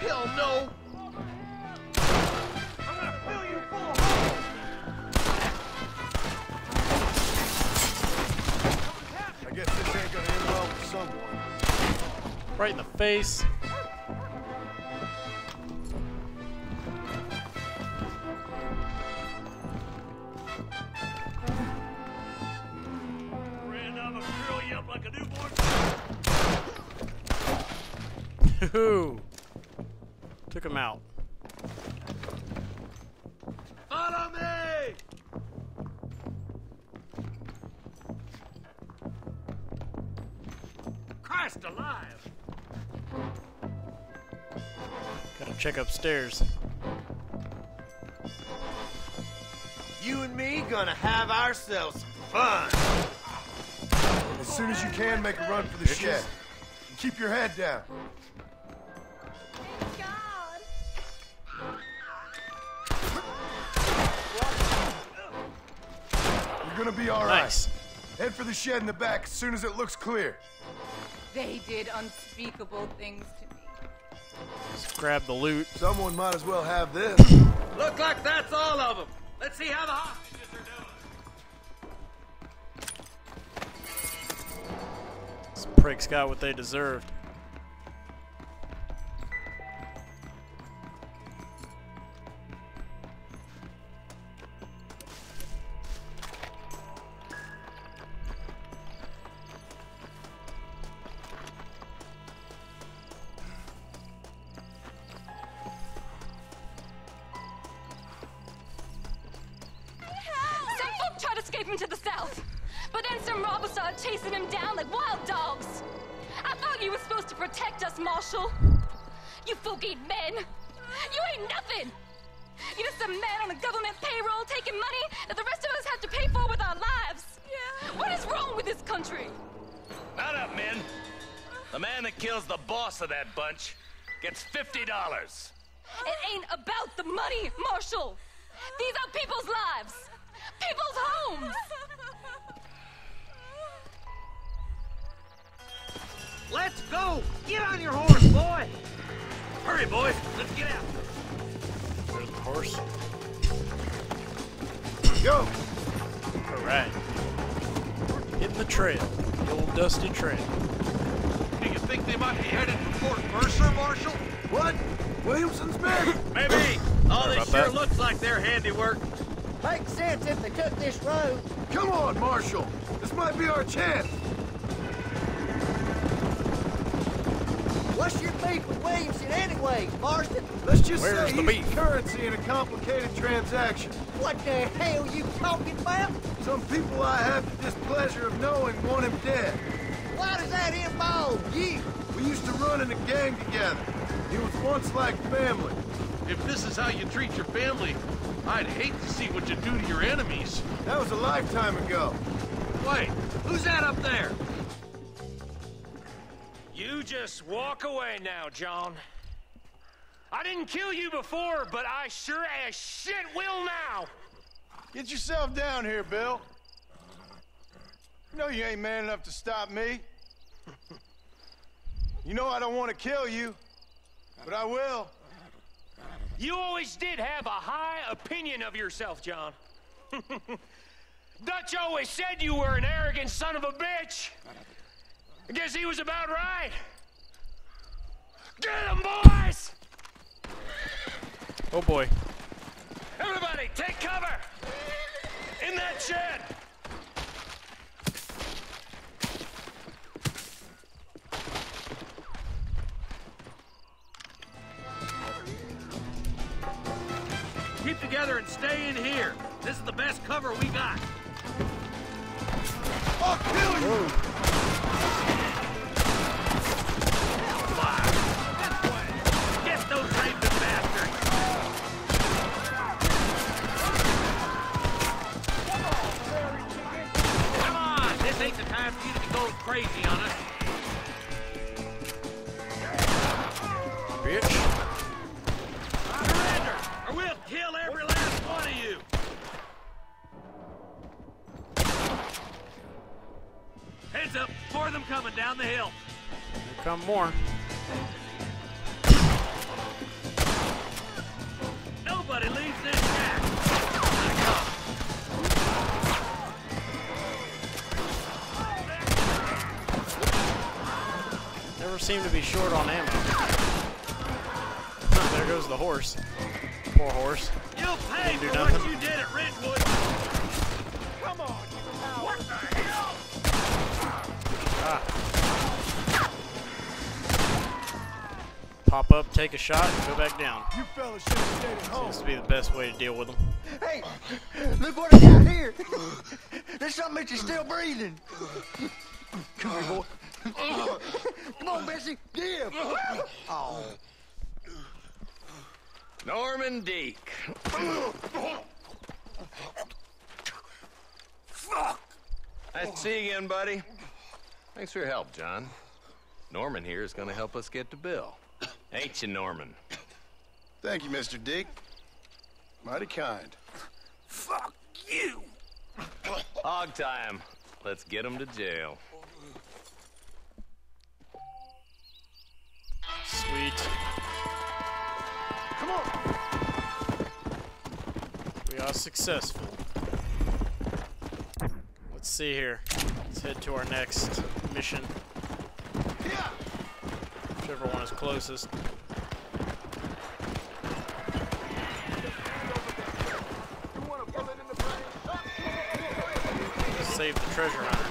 Hell no! I'm gonna fill you full of holes! I guess this ain't gonna end well for someone. Right in the face. Who took him out? Follow me! Christ alive! Gotta check upstairs. You and me gonna have ourselves some fun. As soon as you can, make a run for the shed. Keep your head down. Gonna be all right. Nice. Head for the shed in the back as soon as it looks clear. They did unspeakable things to me. Just grab the loot. Someone might as well have this. Look like that's all of them. Let's see how the hostages are doing. These pricks got what they deserved. To the south, but then some robbers started chasing him down like wild dogs. I thought you were supposed to protect us, Marshal. You folk ain't men. You ain't nothing. You're just a man on a government payroll taking money that the rest of us have to pay for with our lives. Yeah. What is wrong with this country? Not up, men. The man that kills the boss of that bunch gets $50. It ain't about the money, Marshal. These are people's lives. People's homes! Let's go! Get on your horse, boy! Hurry, boys! Let's get out! There's the horse. Go! Alright. Hitting the trail. The old dusty trail. Do you think they might be headed for Fort Mercer, Marshal? What? Williamson's men? Maybe! Oh, they sure looks like their handiwork. Makes sense if they took this road. Come on, Marshal. This might be our chance. What's your beef with Williamson anyway, Marston? Let's just say he's currency in a complicated transaction. What the hell you talking about? Some people I have the displeasure of knowing want him dead. Why does that involve you? We used to run in a gang together. It was once like family. If this is how you treat your family, I'd hate to see what you do to your enemies. That was a lifetime ago. Wait, who's that up there? You just walk away now, John. I didn't kill you before, but I sure as shit will now. Get yourself down here, Bill. You know you ain't man enough to stop me. You know I don't want to kill you, but I will. You always did have a high opinion of yourself, John. Dutch always said you were an arrogant son of a bitch. I guess he was about right. Get him, boys! Oh, boy. Everybody, take cover! In that shed! Keep together and stay in here. This is the best cover we got. I'll kill you! Fire! Get those raping bastards! Come on! This ain't the time for you to be going crazy on us. Coming down the hill. Here come more. seem to be short on ammo. There goes the horse. Poor horse. You'll pay for what you did at Redwood. Come on, what the hell? Pop up, take a shot, and go back down. You fellas should have stayed at home. Seems to be the best way to deal with them. Hey, look what I got here. There's something that you're still breathing. Come here, boy. Come on, Bessie. Give. Oh. Norman Deek. Fuck. Nice to see you again, buddy. Thanks for your help, John. Norman here is going to help us get to Bill. Ain't you, Norman? Thank you, Mr. Deek. Mighty kind. Fuck you. Hog time. Let's get him to jail. Sweet. Come on. We are successful. Let's see here. Let's head to our next mission. Yeah. Whichever one is closest. Save the treasure hunter.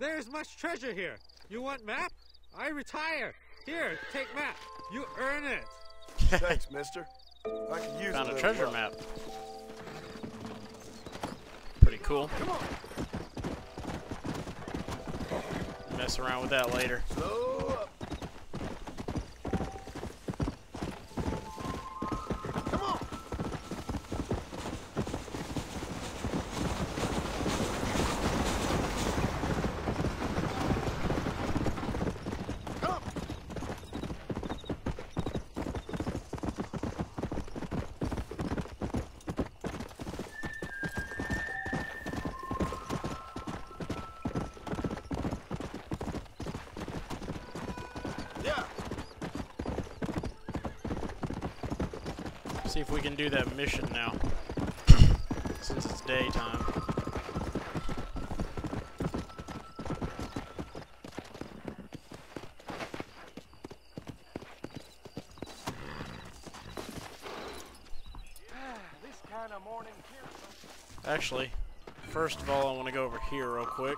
There's much treasure here. You want map? I retire. Here, take map. You earn it. Thanks, mister. I can use it. Found a treasure map. Pretty cool. Come on. Mess around with that later. Slow up. Come on. Come. See if we can do that mission now, since it's daytime. Yeah, this kind of morning here. Actually, first of all, I want to go over here real quick.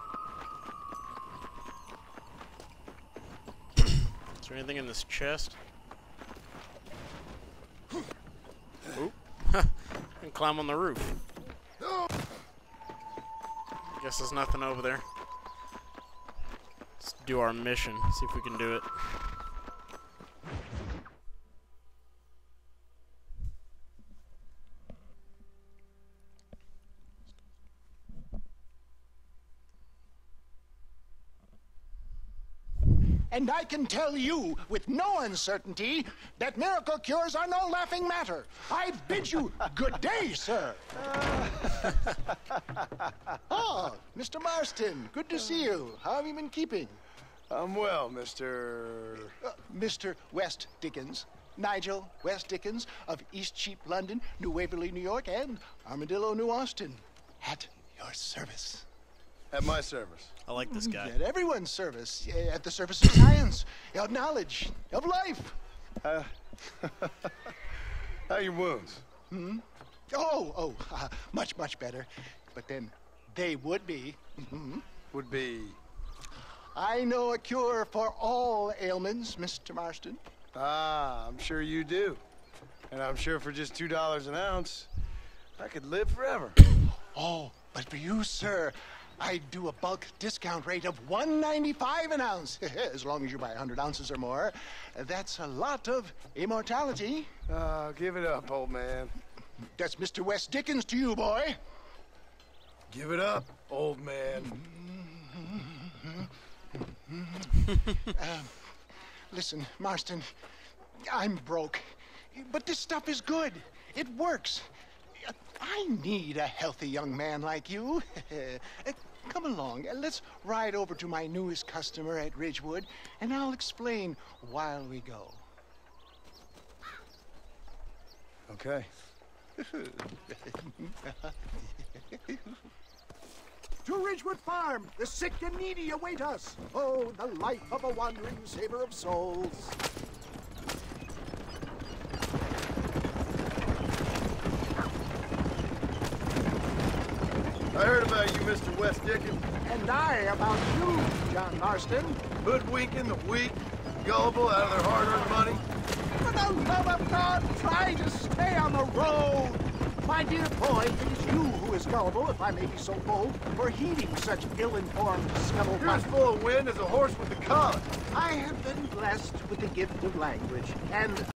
Is there anything in this chest? Climb on the roof. Guess there's nothing over there. Let's do our mission, see if we can do it. And I can tell you with no uncertainty that miracle cures are no laughing matter. I bid you good day, sir. Oh, Mr. Marston, good to see you. How have you been keeping? I'm well, Mr. West Dickens. Nigel West Dickens of Eastcheap, London, New Waverly, New York, and Armadillo, New Austin. At your service. At my service. I like this guy. At everyone's service. At the service of science, of knowledge, of life. How are your wounds? Hmm? Oh, much, much better. But then they would be. Mm-hmm. Would be? I know a cure for all ailments, Mr. Marston. Ah, I'm sure you do. And I'm sure for just $2 an ounce, I could live forever. Oh, but for you, sir, I do a bulk discount rate of $1.95 an ounce. As long as you buy 100 ounces or more. That's a lot of immortality. Give it up, old man. That's Mr. West Dickens to you, boy. Give it up, old man. Listen, Marston, I'm broke. But this stuff is good. It works. I need a healthy young man like you. Come along, let's ride over to my newest customer at Ridgewood, and I'll explain while we go. Okay. To Ridgewood Farm, the sick and needy await us. Oh, the life of a wandering saver of souls. I heard about you, Mr. West Dickens. And I about you, John Marston. Hoodwinking the weak, gullible out of their hard-earned money. For the love of God, try to stay on the road! My dear boy, it is you who is gullible, if I may be so bold, for heeding such ill-informed scuttlebutt. You're as full of wind as a horse with the collar. I have been blessed with the gift of language, and